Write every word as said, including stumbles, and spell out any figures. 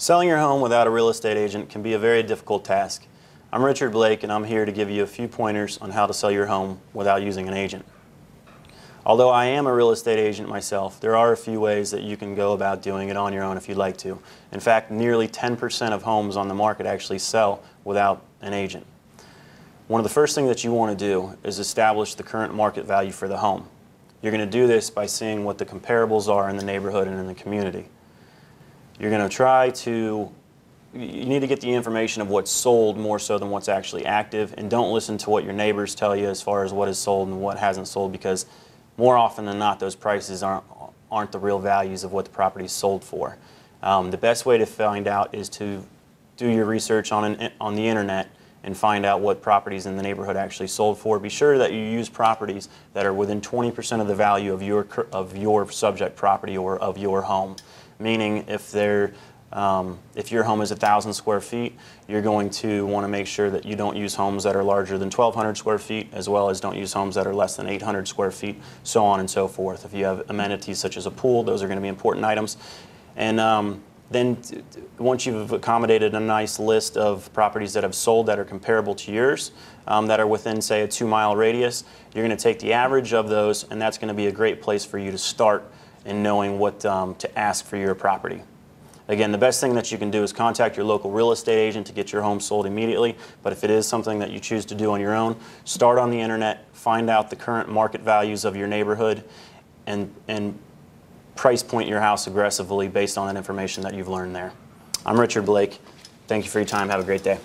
Selling your home without a real estate agent can be a very difficult task. I'm Richard Blake, and I'm here to give you a few pointers on how to sell your home without using an agent. Although I am a real estate agent myself, there are a few ways that you can go about doing it on your own if you'd like to. In fact, nearly ten percent of homes on the market actually sell without an agent. One of the first things that you want to do is establish the current market value for the home. You're going to do this by seeing what the comparables are in the neighborhood and in the community. You're going to try to, you need to get the information of what's sold more so than what's actually active, and don't listen to what your neighbors tell you as far as what is sold and what hasn't sold, because more often than not those prices aren't, aren't the real values of what the property is sold for. Um, the best way to find out is to do your research on, an, on the internet and find out what properties in the neighborhood actually sold for. Be sure that you use properties that are within twenty percent of the value of your, of your subject property or of your home. Meaning, if, they're, um, if your home is one thousand square feet, you're going to want to make sure that you don't use homes that are larger than twelve hundred square feet, as well as don't use homes that are less than eight hundred square feet, so on and so forth. If you have amenities such as a pool, those are going to be important items. And um, then once you've accommodated a nice list of properties that have sold that are comparable to yours, um, that are within, say, a two-mile radius, you're going to take the average of those, and that's going to be a great place for you to start and knowing what um, to ask for your property. Again, the best thing that you can do is contact your local real estate agent to get your home sold immediately, but if it is something that you choose to do on your own, start on the internet, find out the current market values of your neighborhood, and, and price point your house aggressively based on that information that you've learned there. I'm Richard Blake. Thank you for your time. Have a great day.